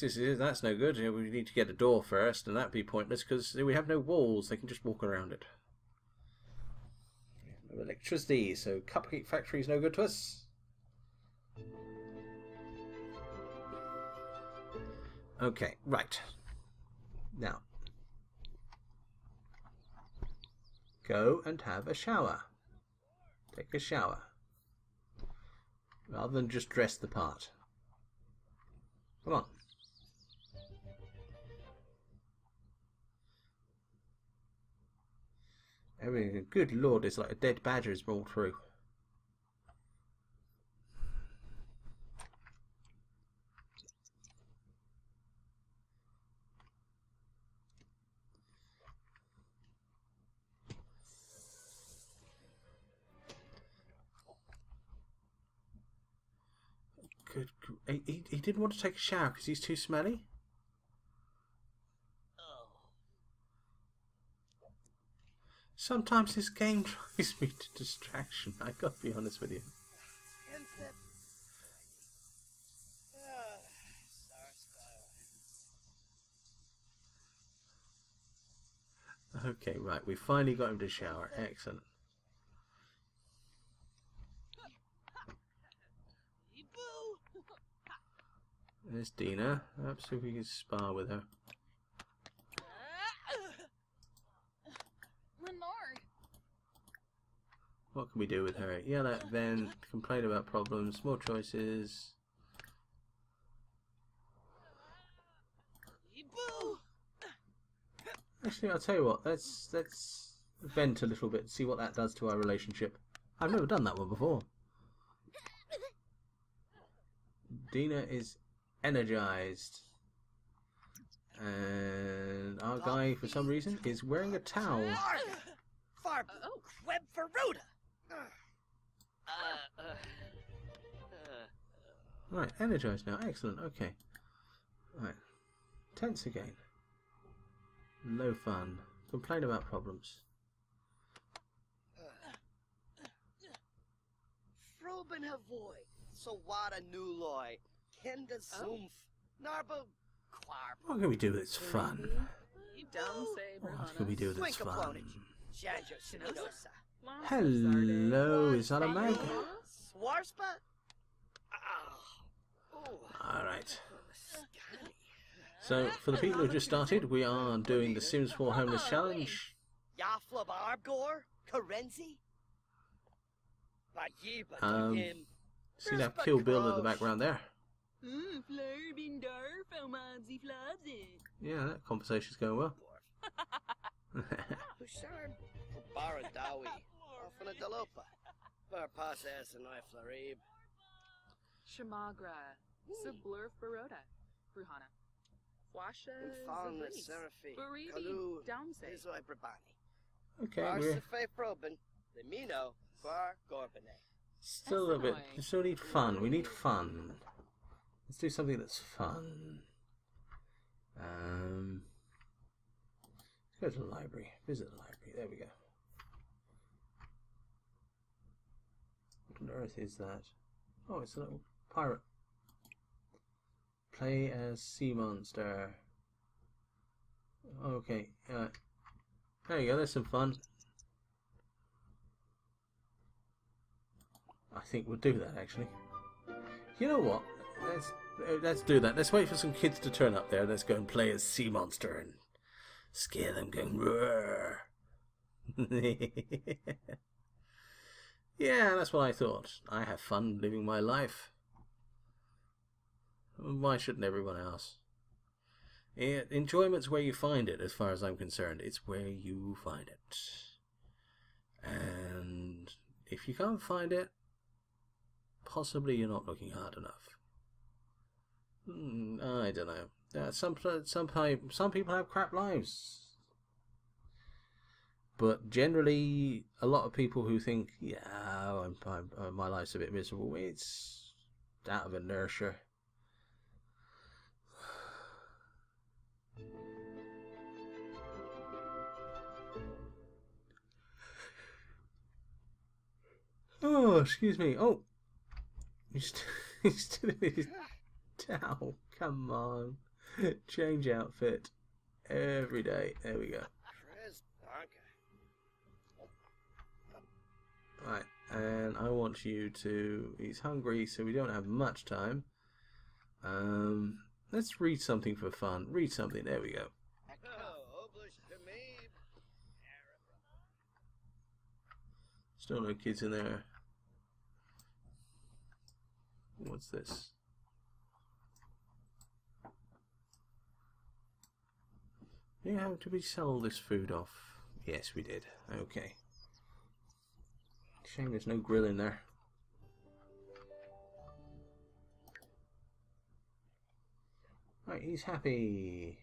that's no good. We need to get a door first, and that'd be pointless because we have no walls. They can just walk around it. No electricity, so cupcake factory is no good to us. Okay, right. Now, go and have a shower. Take a shower. Rather than just dress the part. Come on. I mean, good lord, it's like a dead badger is brought through. Good. He didn't want to take a shower because he's too smelly. Oh. Sometimes this game drives me to distraction. I gotta be honest with you. Okay, right. We finally got him to shower. Excellent. There's Dina. Let's see if we can spar with her. Renard. What can we do with her? Yell at, vent, complain about problems, more choices. Actually, I'll tell you what. Let's vent a little bit. See what that does to our relationship. I've never done that one before. Dina is energized, and our guy for some reason is wearing a towel. Right, energized now. Excellent. Okay. Right, tense again. No fun. Complain about problems. Froben havoy, so what a new loy. What can we do that's fun? What can we do that's fun? Hello, is that a mag? Alright. So, for the people who just started, we are doing the Sims 4 Homeless Challenge. See that Kill Bill in the background there? Yeah, that conversation's going well. Okay, we're still a little bit. We still need fun. We need fun. Let's do something that's fun. Let's go to the library. Visit the library. There we go. What on earth is that? Oh, it's a little pirate. Play as sea monster. Okay. There you go. There's some fun. I think we'll do that, actually. You know what? Let's do that. Let's wait for some kids to turn up there. Let's go and play as sea monster and scare them going roar. Yeah, that's what I thought. I have fun living my life. Why shouldn't everyone else? Enjoyment's where you find it, as far as I'm concerned. It's where you find it. And if you can't find it, possibly you're not looking hard enough. I don't know. Some people have crap lives, but generally, a lot of people who think, "Yeah, my life's a bit miserable," it's out of inertia. Oh, excuse me. Oh, he's still in his towel. Come on. Change outfit every day. There we go. Right, and I want you to... He's hungry, so we don't have much time. Let's read something for fun. Read something. There we go. Still no kids in there. What's this? Yeah, did we sell this food off? Yes, we did. Okay. Shame there's no grill in there. Right, he's happy.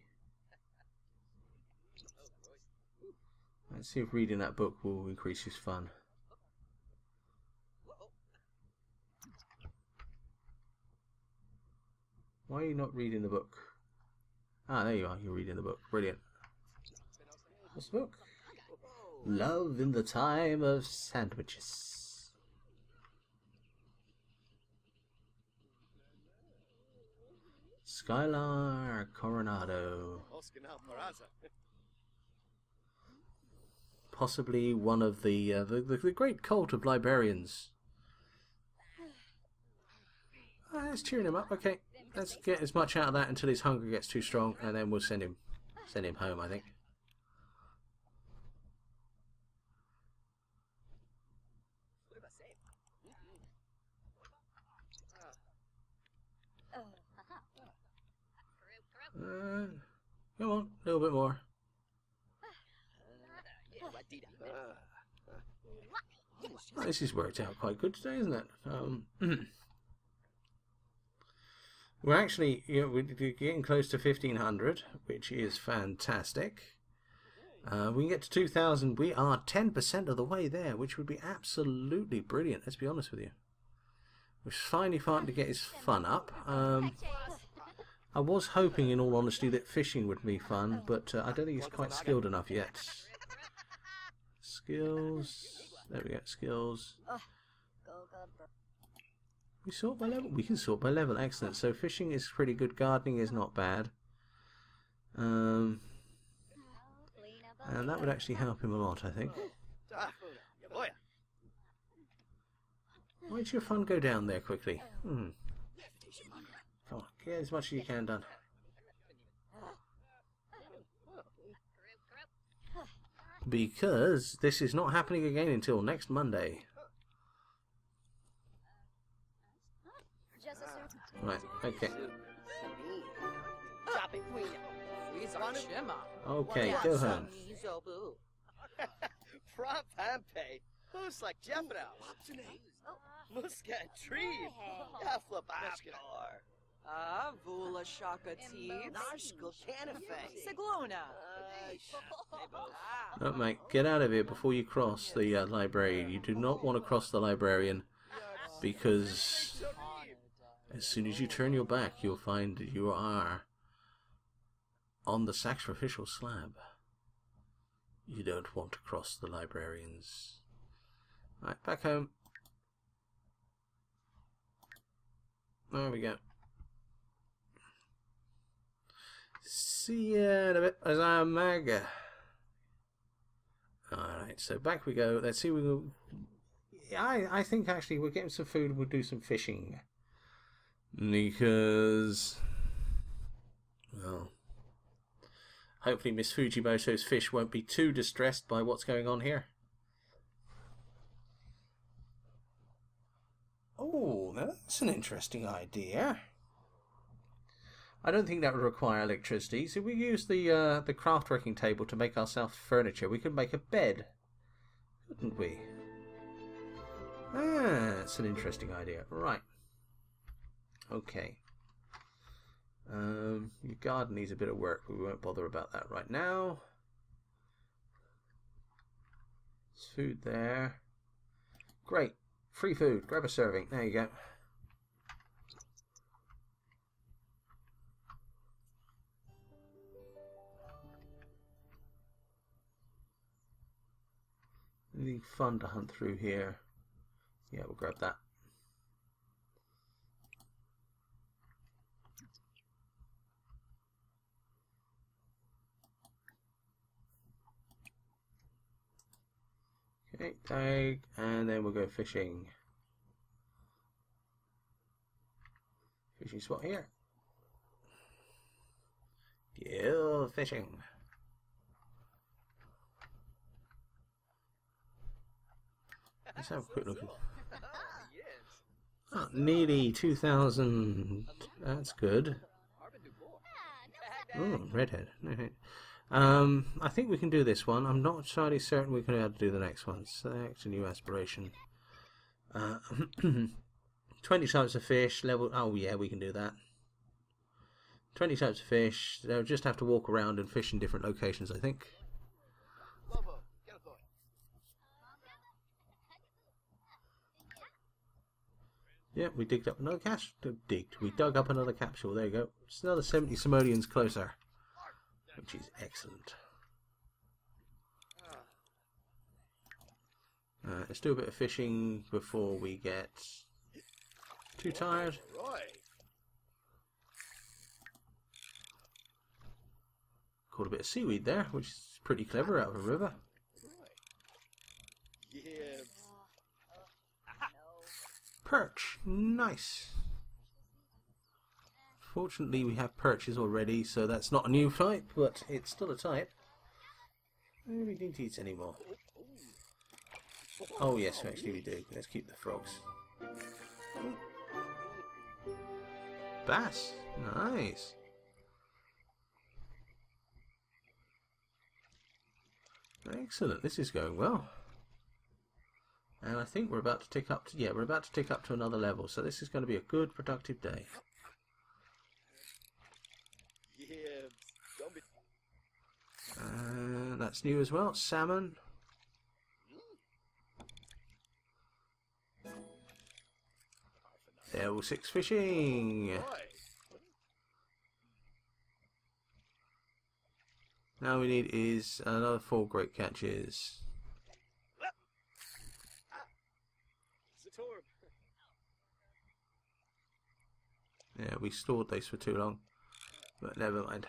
Let's see if reading that book will increase his fun. Why are you not reading the book? Ah, there you are. You're reading the book. Brilliant. What's the book? Love in the Time of Sandwiches. Skylar Coronado. Possibly one of the great cult of librarians. Ah, let's cheering him up. Okay, let's get as much out of that until his hunger gets too strong, and then we'll send him home, I think. Come on, a little bit more. Oh, this has worked out quite good today, isn't it? We're actually, you know, we're getting close to 1,500, which is fantastic. We can get to 2,000. We are 10% of the way there, which would be absolutely brilliant. Let's be honest with you. We're finally starting to get his fun up. I was hoping, in all honesty, that fishing would be fun, but I don't think he's quite skilled enough yet. Skills. There we go. Skills. We sort by level. We can sort by level. Excellent. So fishing is pretty good. Gardening is not bad. And that would actually help him a lot, I think. Why'd your fun go down there quickly? Come on, get as much as you can done. Because this is not happening again until next Monday. Right, okay. Okay, go home. Oh, mate, get out of here before you cross the librarian. You do not want to cross the librarian, because as soon as you turn your back, you'll find that you are on the sacrificial slab. You don't want to cross the librarians. Right, back home. There we go. See ya in a bit as I mag. Alright, so back we go. Let's see. I think actually we'll get him some food. We'll do some fishing. Because, well, hopefully Miss Fujimoto's fish won't be too distressed by what's going on here. Oh, that's an interesting idea. I don't think that would require electricity. So we use the craftworking table to make ourselves furniture. We could make a bed, couldn't we? Ah, that's an interesting idea. Right. Okay. Your garden needs a bit of work, but we won't bother about that right now. There's food there. Great. Free food. Grab a serving. There you go. Anything fun to hunt through here? Yeah, we'll grab that. picnic tag, and then we'll go fishing. Fishing spot here. Kill fishing. Let's have a quick look. Oh, nearly 2,000. That's good. Oh, redhead. I think we can do this one. I'm not entirely certain we're going to be able to do the next one. Select a new aspiration. 20 types of fish. Level. Oh yeah, we can do that. 20 types of fish. They'll just have to walk around and fish in different locations, I think. Yeah, we digged up another cache. We dug up another capsule. There you go. It's another 70 simoleons closer, which is excellent. Let's do a bit of fishing before we get too tired. Caught a bit of seaweed there, which is pretty clever out of a river. Perch, nice. Fortunately, we have perches already, so that's not a new type, but it's still a type. We didn't eat any more. Oh yes, actually we do. Let's keep the frogs. Bass, nice. Excellent. This is going well. And I think we're about to tick up to, yeah, we're about to tick up to another level, so this is going to be a good, productive day. That's new as well, salmon. Level 6 fishing. Now we need is another 4 great catches. Yeah, we stored those for too long, but never mind.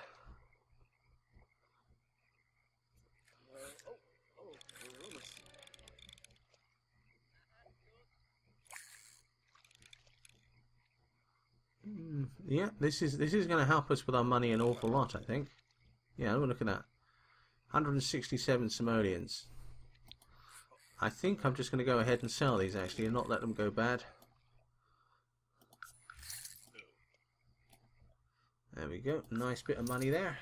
Yeah, this is going to help us with our money an awful lot, I think. Yeah, I'm looking at 167 simoleons. I think I'm just going to go ahead and sell these actually, and not let them go bad. There we go, nice bit of money there.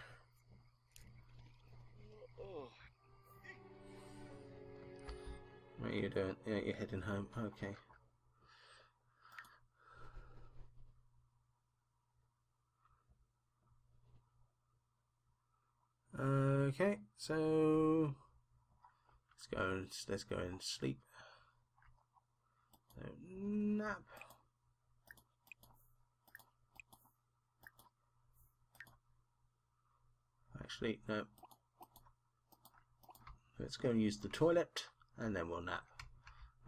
What are you doing? Yeah, you're heading home, okay. Okay, so let's go and sleep. So, nap. Actually, no. Let's go and use the toilet, and then we'll nap.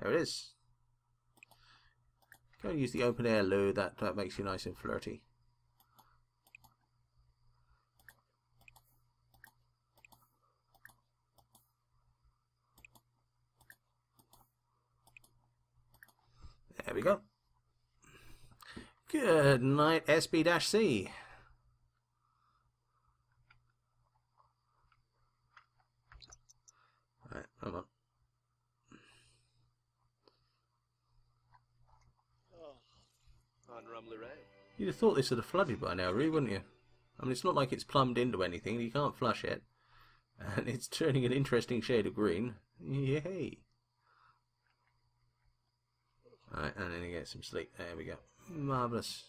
There it is. Go and use the open air loo. That makes you nice and flirty. There we go. Good night, SB-C. Right, come on. You'd have thought this would have flooded by now, really, wouldn't you? I mean, it's not like it's plumbed into anything. You can't flush it. And it's turning an interesting shade of green. Yay. Alright, and then you get some sleep. There we go. Marvellous.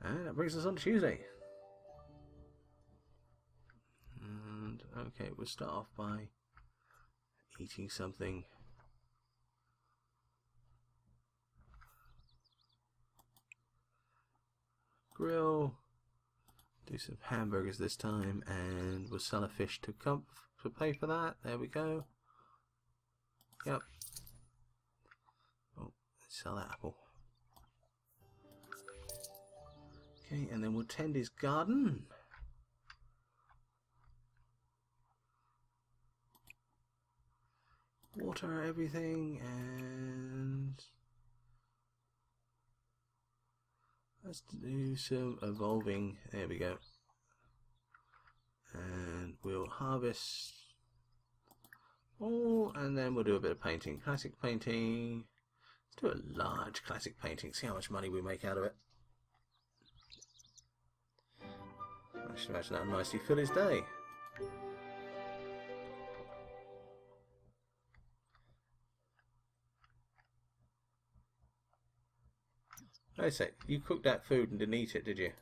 And that brings us on to Tuesday. And, okay, we'll start off by eating something. Grill. Do some hamburgers this time, and we'll sell a fish to pay for that. There we go. Yep. Sell that apple. Okay, and then we'll tend his garden. water everything, and let's do some evolving. There we go. And we'll harvest all, and then we'll do a bit of painting. Classic painting. Let's do a large classic painting. See how much money we make out of it. I should imagine that'll nicely fill his day. Wait a sec, you cooked that food and didn't eat it, did you?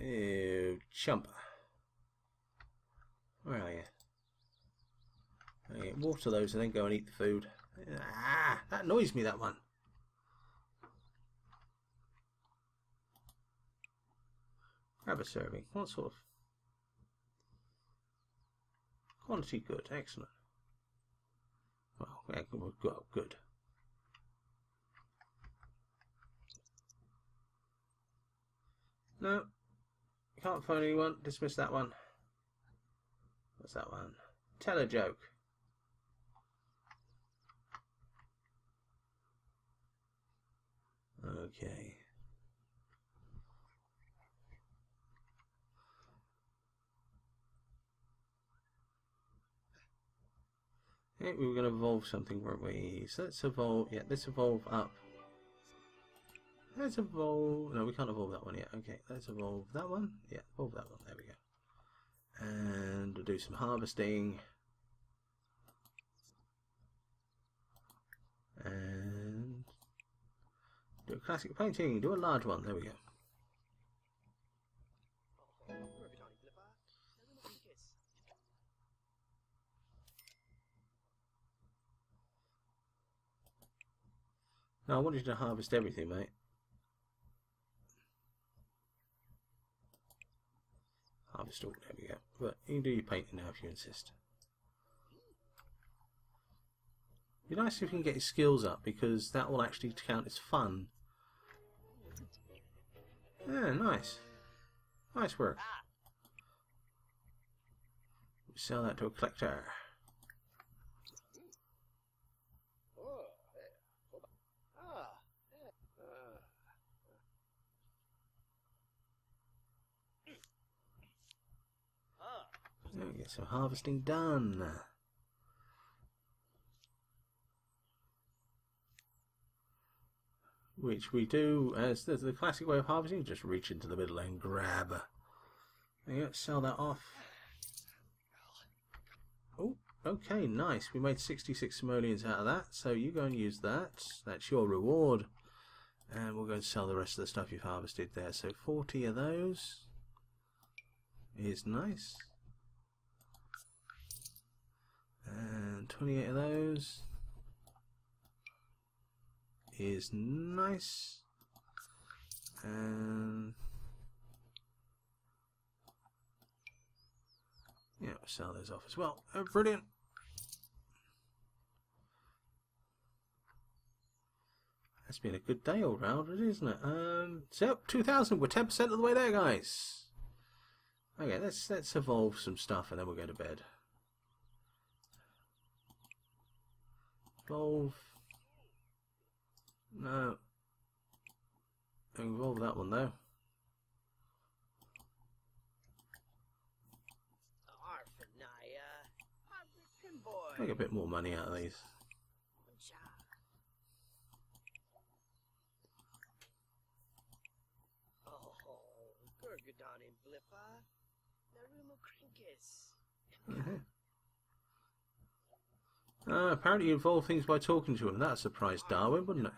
Ew, chump. Where are you? Okay, water those and then go and eat the food. Ah, that annoys me, that one. Grab a serving. What sort of quantity? Good, excellent. Well, we'll go good. No, can't phone anyone. Dismiss that one. What's that one? Tell a joke. Okay. Yeah, we were going to evolve something, weren't we? So let's evolve. Yeah, let's evolve up. Let's evolve. No, we can't evolve that one yet. Okay, let's evolve that one. Yeah, evolve that one. There we go. And we'll do some harvesting. And do a classic painting. Do a large one. There we go. No, I want you to harvest everything, mate. Harvest all, there we go. But you can do your painting now if you insist. It'd be nice if you can get his skills up, because that will actually count as fun. Yeah, nice. Nice work. We'll sell that to a collector. There we go, so harvesting done. Which we do as the classic way of harvesting, just reach into the middle and grab. There you go, sell that off. Oh, okay, nice. We made 66 simoleons out of that, so you go and use that. That's your reward. And we'll go and sell the rest of the stuff you've harvested there. So 40 of those is nice. And 28 of those is nice. And yeah, we'll sell those off as well. Oh, brilliant. That's been a good day all round, isn't it? So 2,000, we're 10% of the way there, guys. Okay, let's evolve some stuff and then we'll go to bed. Evolve. No. Evolve that one though. Make a bit more money out of these. Apparently you evolve things by talking to him. That surprised Darwin, wouldn't it?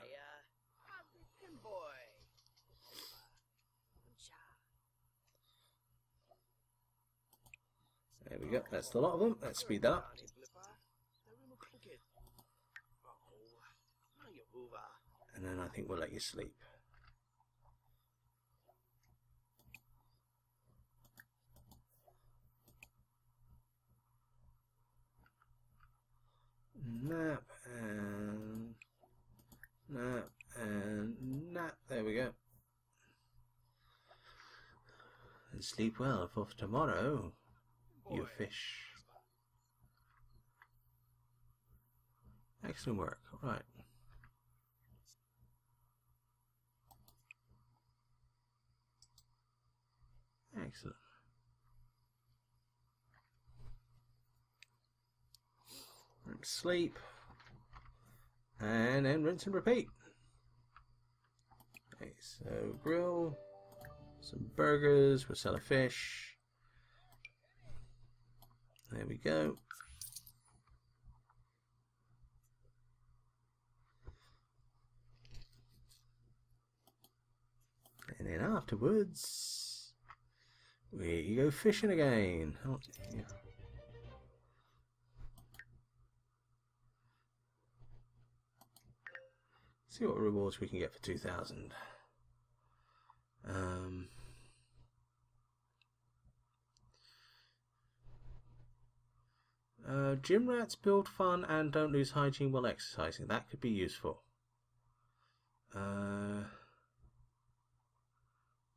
There we go. That's the lot of them. Let's speed that up. And then I think we'll let you sleep. Nap and nap and nap. There we go. And sleep well for tomorrow. you fish. Excellent work. All right. Excellent. Sleep, and then rinse and repeat. Okay, so grill some burgers, we'll sell a fish. There we go. And then afterwards, we go fishing again. Oh, yeah. See what rewards we can get for 2,000. Gym rats build fun and don't lose hygiene while exercising. That could be useful.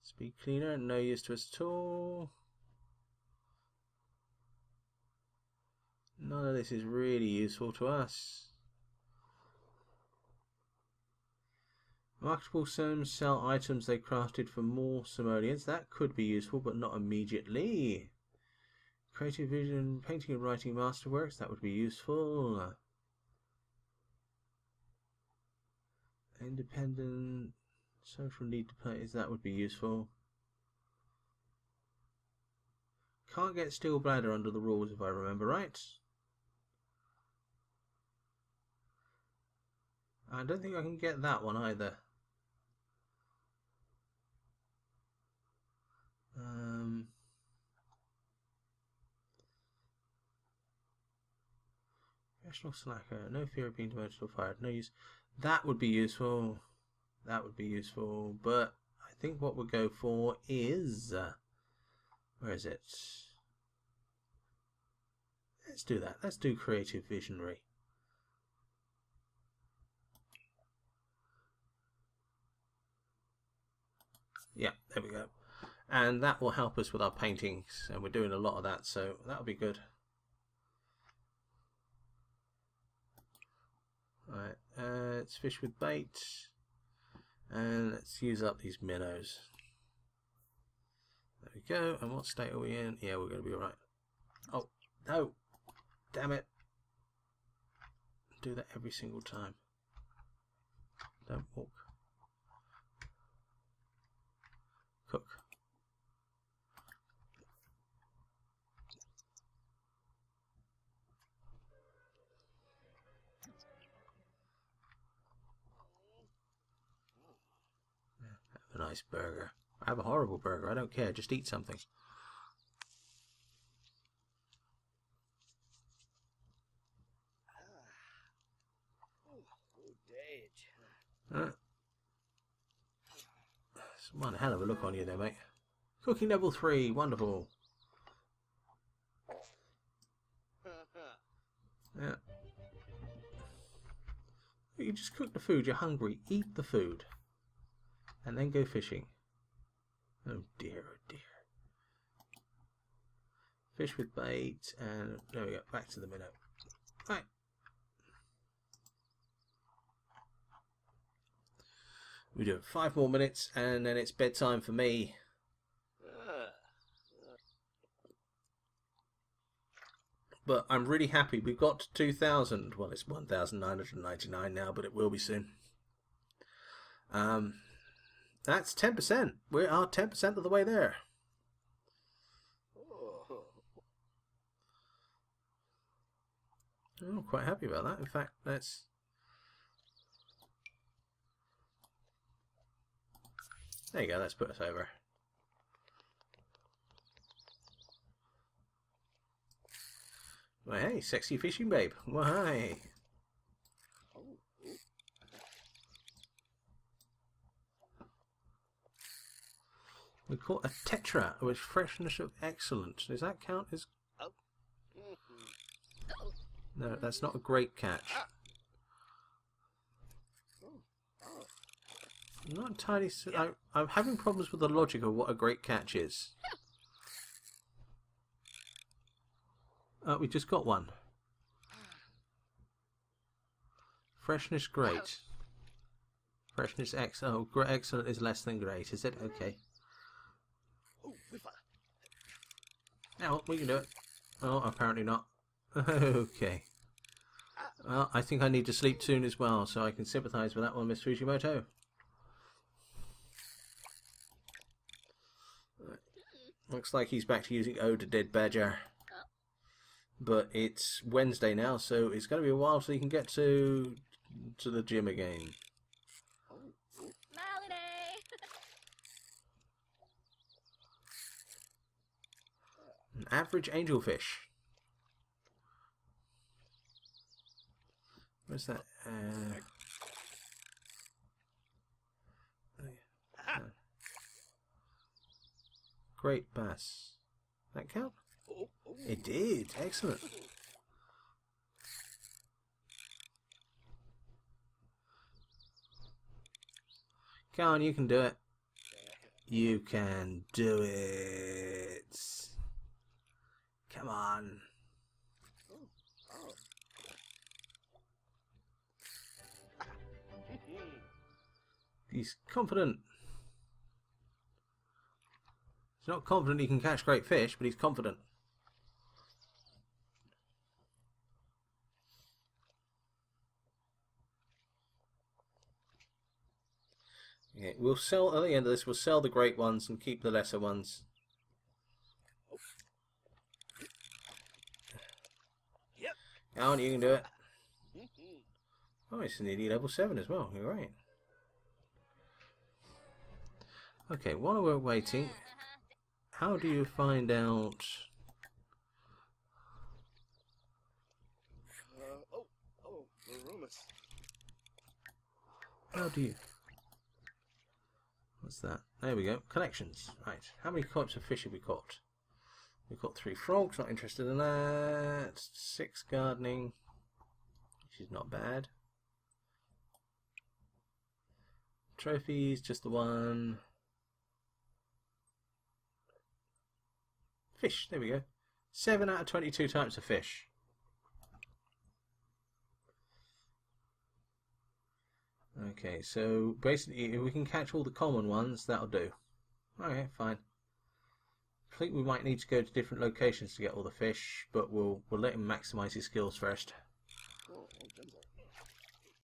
Speed cleaner, no use to us at all. None of this is really useful to us. Marketable Sims sell items they crafted for more simoleons. That could be useful, but not immediately. Creative vision, painting and writing masterworks. That would be useful. Independent social need to play. That would be useful. Can't get steel bladder under the rules, if I remember right. I don't think I can get that one either. Professional slacker, no fear of being demoted or fired, no use. That would be useful. That would be useful, but I think what we'll go for is where is it? Let's do that. Let's do creative visionary. Yeah, there we go. And that will help us with our paintings, and we're doing a lot of that, so that'll be good. Alright, let's fish with bait, and let's use up these minnows. There we go, and what state are we in? Yeah, we're going to be alright. Oh, no! Damn it! Do that every single time. Don't walk. Cook. Have a nice burger. I have a horrible burger. I don't care. Just eat something. One hell of a look on you there, mate. Cooking level 3, wonderful. Yeah. You just cook the food, you're hungry, eat the food. And then go fishing. Oh dear, oh dear. Fish with bait, and there we go, back to the minnow. Right. We do 5 more minutes, and then it's bedtime for me. But I'm really happy. We've got to 2,000. Well, it's 1,999 now, but it will be soon. That's 10%. We are 10% of the way there. I'm quite happy about that. In fact, there you go, let's put us over. Why, hey, sexy fishing babe. Why? We caught a tetra with freshness of excellence. Does that count as... No, that's not a great catch. I'm not entirely... I'm having problems with the logic of what a great catch is. We just got one. Freshness great. Freshness excellent. Oh, excellent is less than great, is it? Okay. Now we can do it. Oh, apparently not. Okay. Well, I think I need to sleep soon as well, so I can sympathise with that one, Miss Fujimoto. Looks like he's back to using Oda Dead Badger. But it's Wednesday now, so it's going to be a while so he can get to the gym again. An average angelfish. Where's that? Great bass. That count? It did. Excellent. Come on, you can do it. You can do it. Come on. He's confident. He's not confident he can catch great fish, but he's confident. Yeah, we'll sell, at the end of this, we'll sell the great ones and keep the lesser ones. Yep. Alan, you can do it. Oh, it's nearly level 7 as well, you're right. Okay, while we're waiting, how do you find out... How do you... What's that? There we go. Collections. Right. How many types of fish have we caught? We've got 3 frogs. Not interested in that. 6 gardening. Which is not bad. Trophies. Just the one. Fish. There we go. 7 out of 22 types of fish. Okay, so basically if we can catch all the common ones, that'll do. Okay, fine. I think we might need to go to different locations to get all the fish, but we'll let him maximise his skills first.